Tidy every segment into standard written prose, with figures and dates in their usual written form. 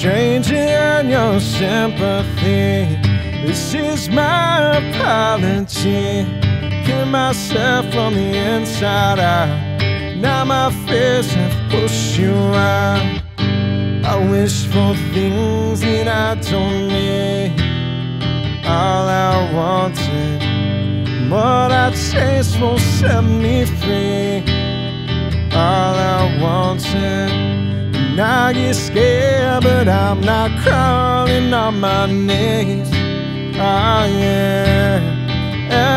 stranger in your sympathy. This is my apology. Killing myself from the inside out. Now my fears have pushed you out. I wish for things that I don't need. All I wanted, what I chase won't set me free. All I wanted, and I get scared, but I'm not crawling on my knees. Oh yeah,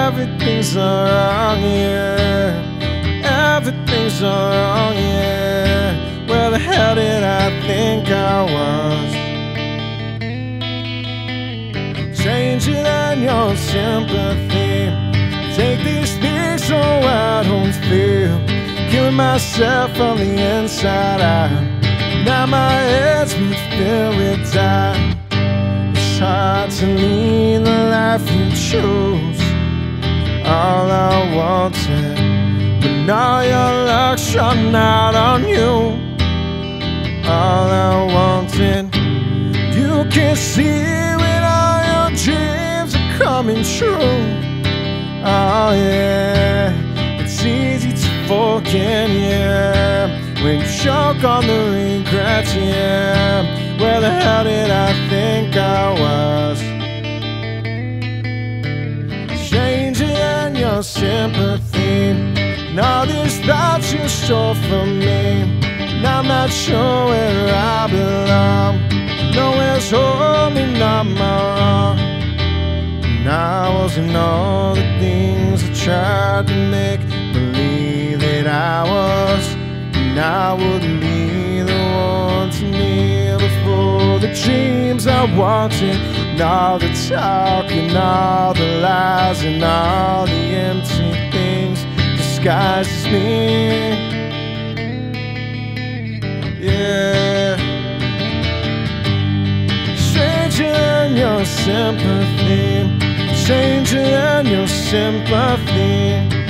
everything's wrong, yeah. Everything's wrong, yeah. Where the hell did I think I was? Stranger than your sympathy. Take these things so I don't feel. Killing myself from the inside out. Now my head's been filled with doubt. It's hard to lead the life you choose. All I wanted, but all your luck shone out on you. All I wanted, you can see when all your dreams are coming true. Oh yeah, it's easy to forget, yeah. When you choke on the regrets, yeah. Where the hell did I think I was? Stranger than your sympathy. And all these thoughts you stole from me. And I'm not sure where I belong. Nowhere's holding on my own. And I wasn't all the things I tried to make believe that I was. And I wouldn't be the one to kneel before the dreams I wanted. And all the talk and all the lies and all the empty things disguises me. Yeah. Stranger than your sympathy. Stranger than your sympathy.